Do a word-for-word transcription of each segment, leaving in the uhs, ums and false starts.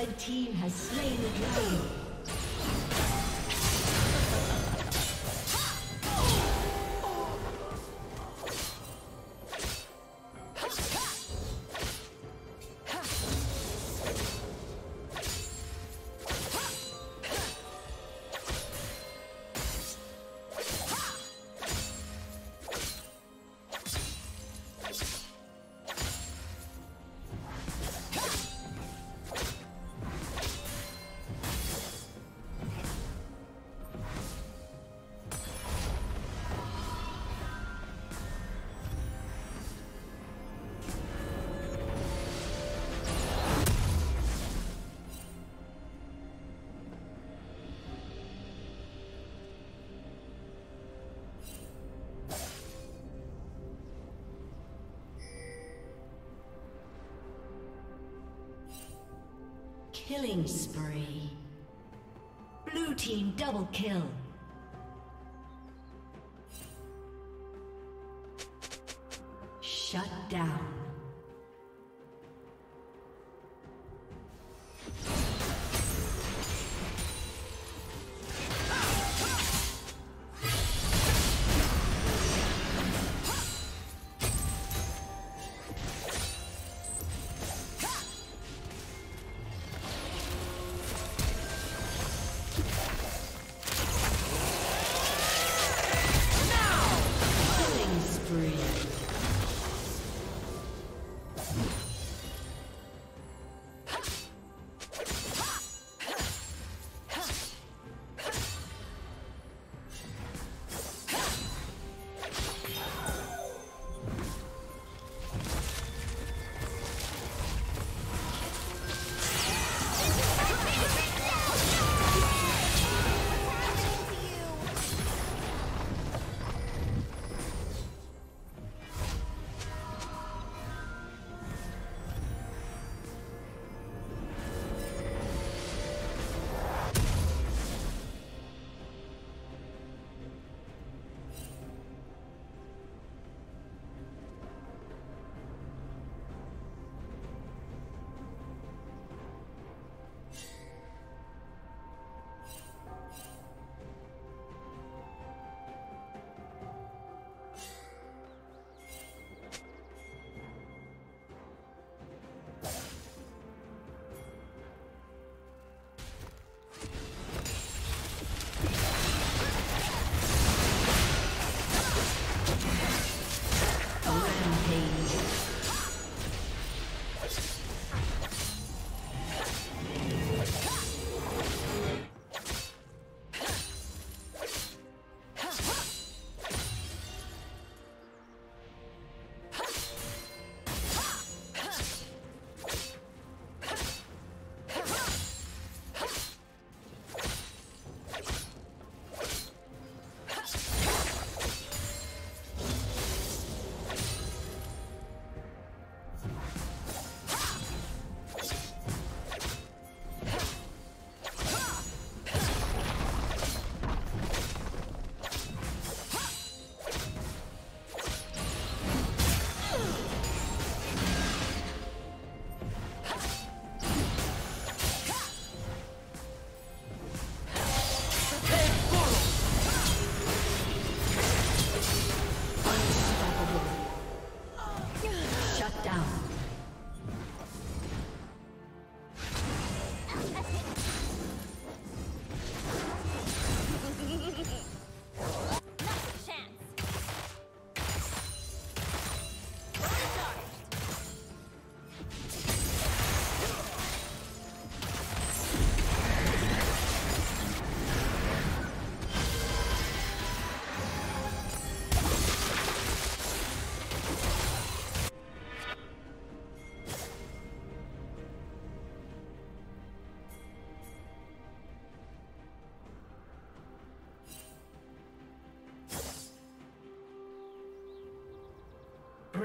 Red team has slain the dragon. Killing spree. Blue team double kill. Shut down.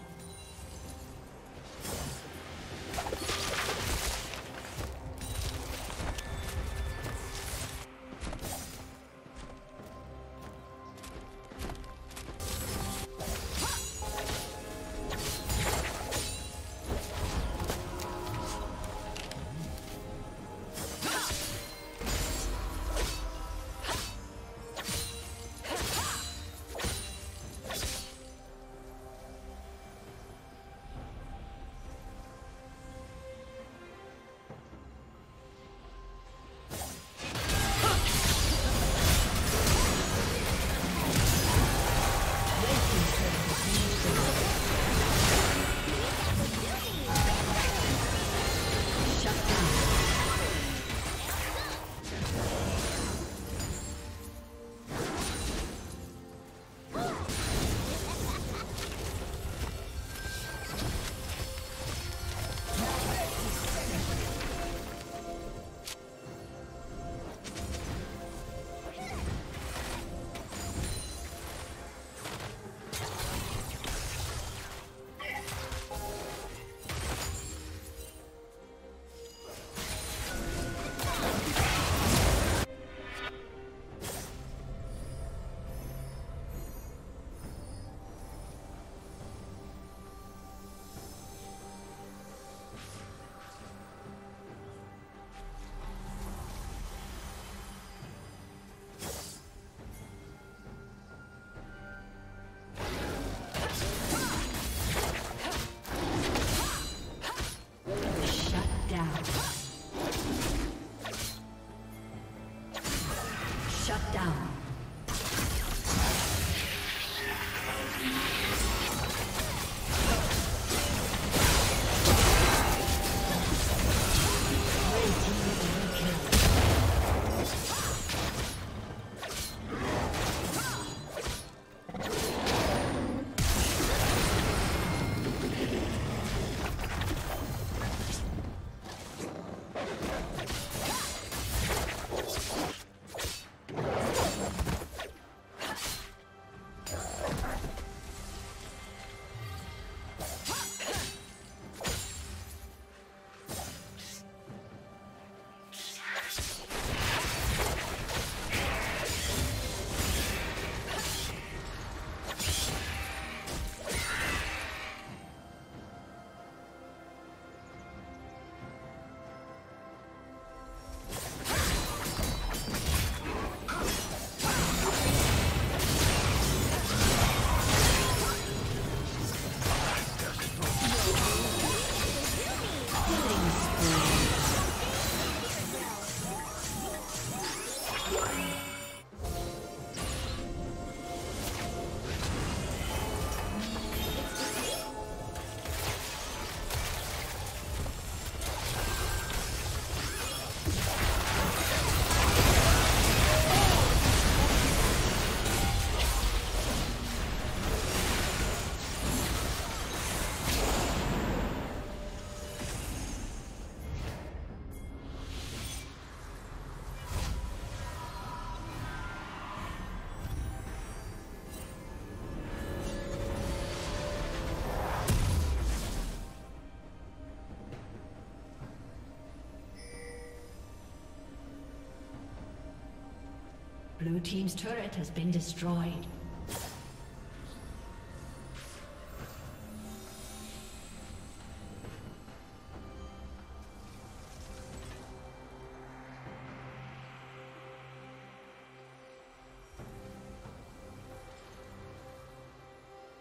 Blue team's turret has been destroyed.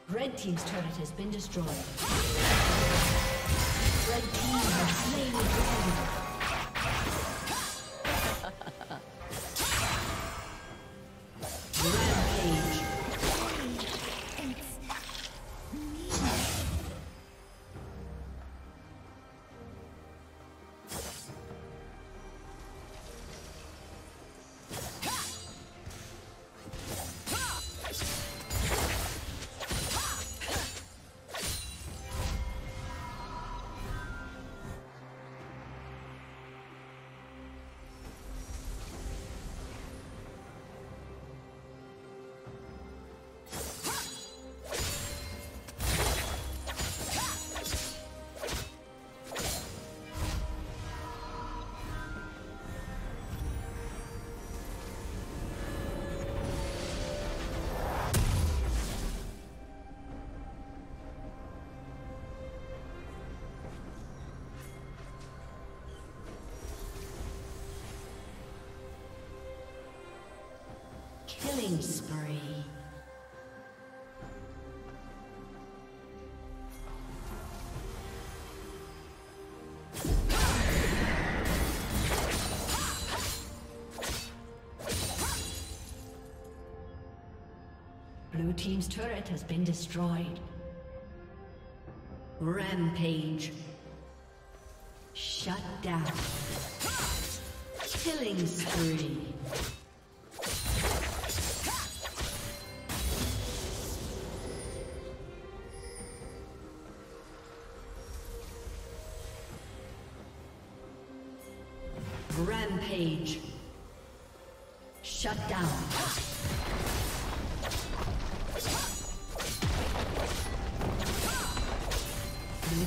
Red team's turret has been destroyed. Red team has slain the dragon. Killing spree. Blue team's turret has been destroyed. Rampage. Shut down. Killing spree. Rampage. Shut down. Blue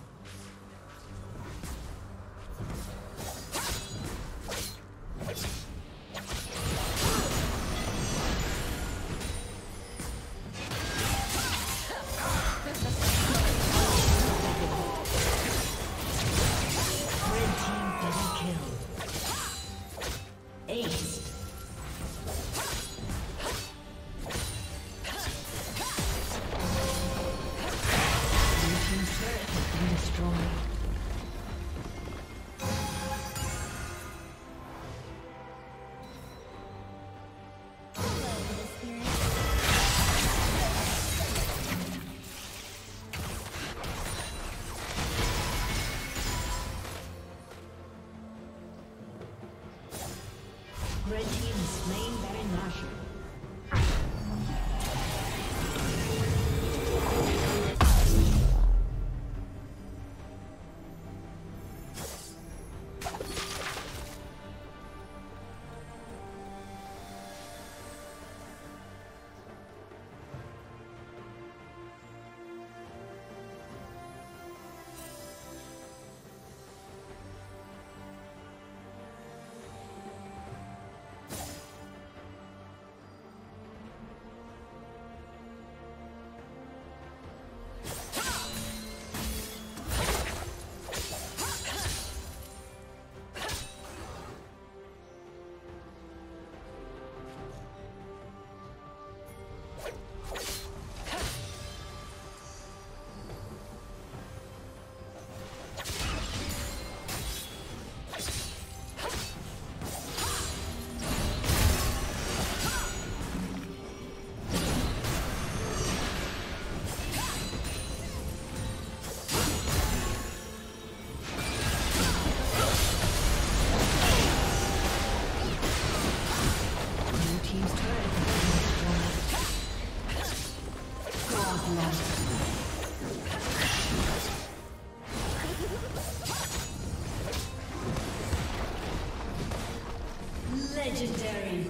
Legendary.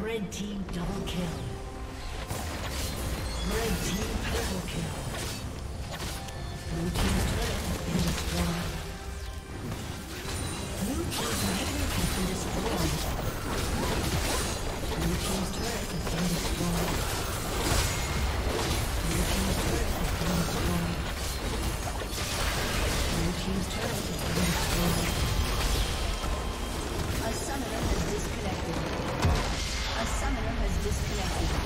Red team double kill. Red team double kill. Disconnected. A summoner has disconnected.